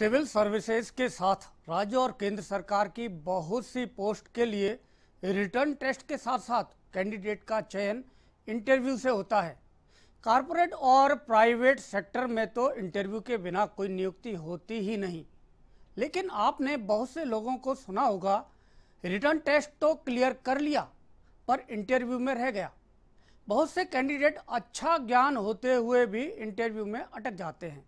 Civil services के साथ राज्य और केंद्र सरकार की बहुत सी पोस्ट के लिए रिटर्न टेस्ट के साथ साथ कैंडिडेट का चयन इंटरव्यू से होता है। कॉरपोरेट और प्राइवेट सेक्टर में तो इंटरव्यू के बिना कोई नियुक्ति होती ही नहीं, लेकिन आपने बहुत से लोगों को सुना होगा रिटर्न टेस्ट तो क्लियर कर लिया पर इंटरव्यू में रह गया। बहुत से कैंडिडेट अच्छा ज्ञान होते हुए भी इंटरव्यू में अटक जाते हैं।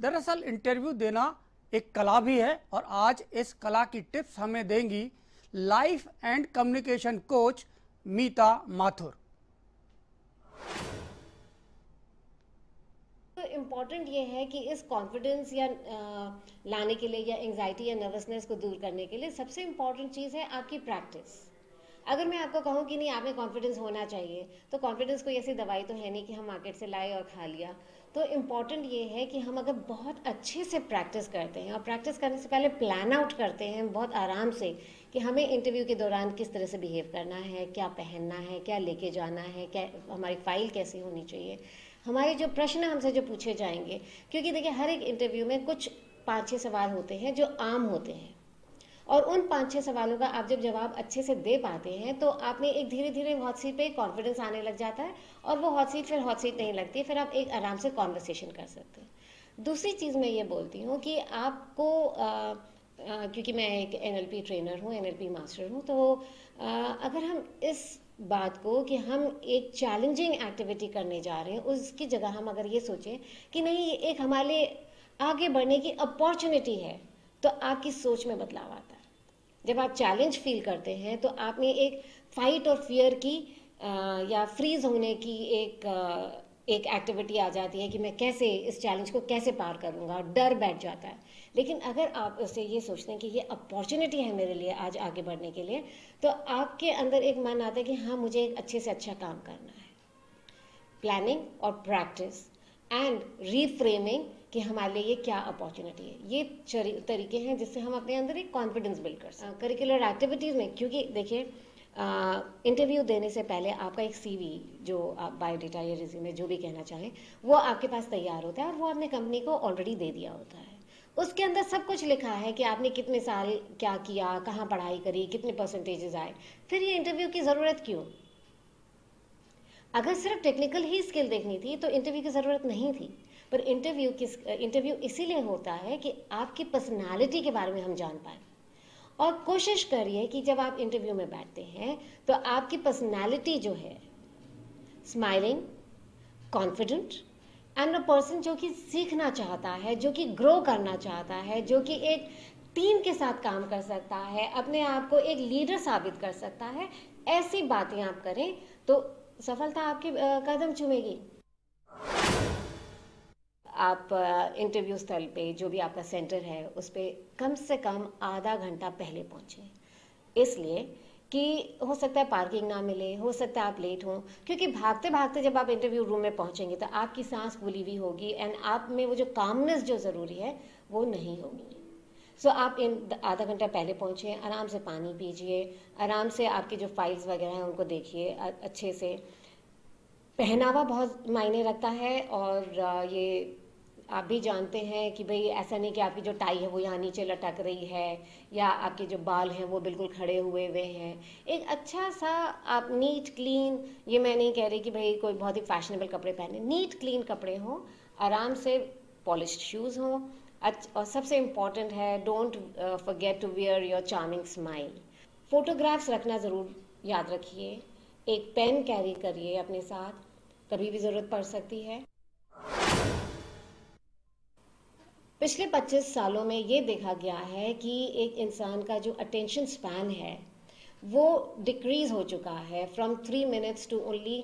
दरअसल इंटरव्यू देना एक कला भी है और आज इस कला की टिप्स हमें देंगी life and communication coach Meeta Mathur. Important ये है कि इस कॉन्फिडेंस या लाने के लिए या एंग्जाइटी या नर्वसनेस को दूर करने के लिए सबसे इम्पॉर्टेंट चीज़ है आपकी प्रैक्टिस। अगर मैं आपको कहूँ कि नहीं आप में कॉन्फिडेंस होना चाहिए, तो कॉन्फिडेंस कोई ऐसी दवाई तो है नहीं कि हम मार्केट से लाए और खा लिया। तो इम्पॉर्टेंट ये है कि हम अगर बहुत अच्छे से प्रैक्टिस करते हैं और प्रैक्टिस करने से पहले प्लान आउट करते हैं बहुत आराम से कि हमें इंटरव्यू के दौरान किस तरह से बिहेव करना है, क्या पहनना है, क्या लेके जाना है, क्या हमारी फाइल कैसी होनी चाहिए, हमारे जो प्रश्न हमसे जो पूछे जाएंगे, क्योंकि देखिए हर एक इंटरव्यू में कुछ 5-6 सवाल होते हैं जो आम होते हैं और उन 5-6 सवालों का आप जब जवाब अच्छे से दे पाते हैं तो आप में एक धीरे धीरे हॉट सीट पे कॉन्फिडेंस आने लग जाता है और वो हॉट सीट फिर हॉट सीट नहीं लगती, फिर आप एक आराम से कॉन्वर्सेशन कर सकते हैं। दूसरी चीज़ मैं ये बोलती हूँ कि आपको क्योंकि मैं एक NLP ट्रेनर हूँ, NLP मास्टर हूँ, तो अगर हम इस बात को कि हम एक चैलेंजिंग एक्टिविटी करने जा रहे हैं उसकी जगह हम अगर ये सोचें कि नहीं ये एक हमारे लिए आगे बढ़ने की अपॉर्चुनिटी है, तो आपकी सोच में बदलाव आता है। जब आप चैलेंज फील करते हैं तो आप में एक फाइट और फियर की या फ्रीज होने की एक एक्टिविटी आ जाती है कि मैं कैसे इस चैलेंज को कैसे पार करूँगा, डर बैठ जाता है। लेकिन अगर आप उसे ये सोचते हैं कि ये अपॉर्चुनिटी है मेरे लिए आज आगे बढ़ने के लिए, तो आपके अंदर एक मन आता है कि हाँ मुझे एक अच्छे से अच्छा काम करना है। प्लानिंग और प्रैक्टिस एंड रीफ्रेमिंग कि हमारे लिए ये क्या अपॉर्चुनिटी है, ये तरीके हैं जिससे हम अपने अंदर एक कॉन्फिडेंस बिल्ड कर सकते हैं। करिकुलर एक्टिविटीज़ में क्योंकि देखिए इंटरव्यू देने से पहले आपका एक CV जो आप बायोडेटा या रिज्यूमे जो भी कहना चाहें वो आपके पास तैयार होता है और वो आपने कंपनी को ऑलरेडी दे दिया होता है। उसके अंदर सब कुछ लिखा है कि आपने कितने साल क्या किया, कहाँ पढ़ाई करी, कितने परसेंटेजेस आए। फिर ये इंटरव्यू की ज़रूरत क्यों? अगर सिर्फ टेक्निकल ही स्किल देखनी थी तो इंटरव्यू की ज़रूरत नहीं थी, पर इंटरव्यू इसीलिए होता है कि आपकी पर्सनालिटी के बारे में हम जान पाए। और कोशिश करिए कि जब आप इंटरव्यू में बैठते हैं तो आपकी पर्सनालिटी जो है smiling, confident and a person जो कि सीखना चाहता है, जो कि ग्रो करना चाहता है, जो कि एक टीम के साथ काम कर सकता है, अपने आप को एक लीडर साबित कर सकता है, ऐसी बातें आप करें तो सफलता आपके कदम चूमेगी। आप इंटरव्यू स्थल पे जो भी आपका सेंटर है उस पे कम से कम आधा घंटा पहले पहुँचें, इसलिए कि हो सकता है पार्किंग ना मिले, हो सकता है आप लेट हों, क्योंकि भागते भागते जब आप इंटरव्यू रूम में पहुँचेंगे तो आपकी सांस फूली हुई होगी एंड आप में वो जो कामनेस जो ज़रूरी है वो नहीं होगी। सो आप इन आधा घंटा पहले पहुँचे, आराम से पानी पीजिए, आराम से आपकी जो फाइल्स वगैरह हैं उनको देखिए अच्छे से। पहनावा बहुत मायने रखता है और ये आप भी जानते हैं कि भाई ऐसा नहीं कि आपकी जो टाई है वो यहाँ नीचे लटक रही है या आपके जो बाल हैं वो बिल्कुल खड़े हुए हुए हैं। एक अच्छा सा आप नीट क्लीन, ये मैं नहीं कह रही कि भाई कोई बहुत ही फैशनेबल कपड़े पहने, नीट क्लीन कपड़े हों, आराम से पॉलिश्ड शूज़ हों, और सबसे इम्पॉर्टेंट है don't forget to wear your charming smile. Photographs रखना ज़रूर याद रखिए, एक पेन कैरी करिए अपने साथ, कभी भी ज़रूरत पड़ सकती है। पिछले 25 सालों में ये देखा गया है कि एक इंसान का जो अटेंशन स्पैन है वो डिक्रीज़ हो चुका है from 3 minutes to only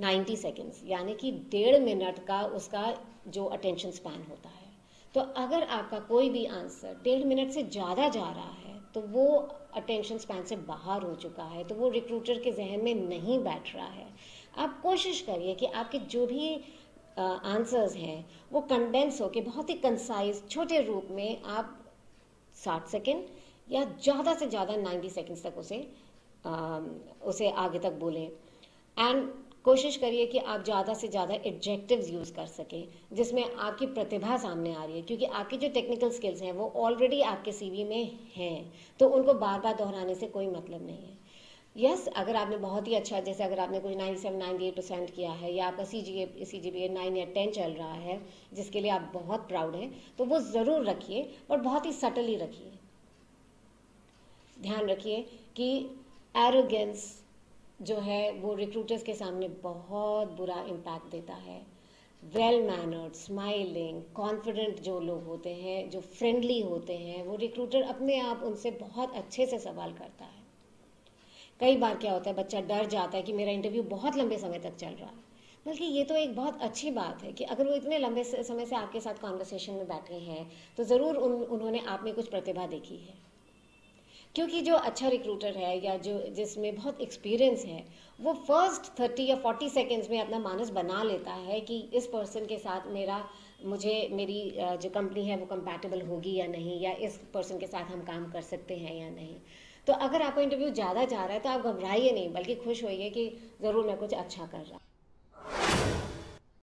90 seconds, यानी कि 1.5 मिनट का उसका जो अटेंशन स्पैन होता है। तो अगर आपका कोई भी आंसर 1.5 मिनट से ज़्यादा जा रहा है तो वो अटेंशन स्पैन से बाहर हो चुका है, तो वो रिक्रूटर के जहन में नहीं बैठ रहा है। आप कोशिश करिए कि आपके जो भी आंसर्स हैं वो कंडेंस होके बहुत ही कंसाइज छोटे रूप में आप 60 सेकेंड या ज़्यादा से ज़्यादा 90 सेकेंड्स तक उसे आगे तक बोलें एंड कोशिश करिए कि आप ज़्यादा से ज़्यादा एडजेक्टिव्स यूज़ कर सकें जिसमें आपकी प्रतिभा सामने आ रही है, क्योंकि आपकी जो टेक्निकल स्किल्स हैं वो ऑलरेडी आपके सीवी में हैं, तो उनको बार बार दोहराने से कोई मतलब नहीं है। यस, अगर आपने बहुत ही अच्छा, जैसे अगर आपने कुछ 97-98% किया है या आपका सी जी पी ए 9 या 10 चल रहा है जिसके लिए आप बहुत प्राउड हैं, तो वो ज़रूर रखिए और बहुत ही सटली रखिए। ध्यान रखिए कि एरोगेंस जो है वो रिक्रूटर्स के सामने बहुत बुरा इम्पैक्ट देता है। वेल मैनर्ड, स्माइलिंग, कॉन्फिडेंट जो लोग होते हैं, जो फ्रेंडली होते हैं, वो रिक्रूटर अपने आप उनसे बहुत अच्छे से सवाल करता है। कई बार क्या होता है, बच्चा डर जाता है कि मेरा इंटरव्यू बहुत लंबे समय तक चल रहा है, बल्कि ये तो एक बहुत अच्छी बात है कि अगर वो इतने लंबे समय से आपके साथ कॉन्वर्सेशन में बैठे हैं तो ज़रूर उन्होंने आप में कुछ प्रतिभा देखी है, क्योंकि जो अच्छा रिक्रूटर है या जो जिसमें बहुत एक्सपीरियंस है वो फर्स्ट 30 या 40 सेकेंड्स में अपना मानस बना लेता है कि इस पर्सन के साथ मेरी जो कंपनी है वो कंपैटिबल होगी या नहीं, या इस पर्सन के साथ हम काम कर सकते हैं या नहीं। तो अगर आपका इंटरव्यू ज़्यादा जा रहा है तो आप घबराइए नहीं, बल्कि खुश होइए कि ज़रूर मैं कुछ अच्छा कर रहा हूँ।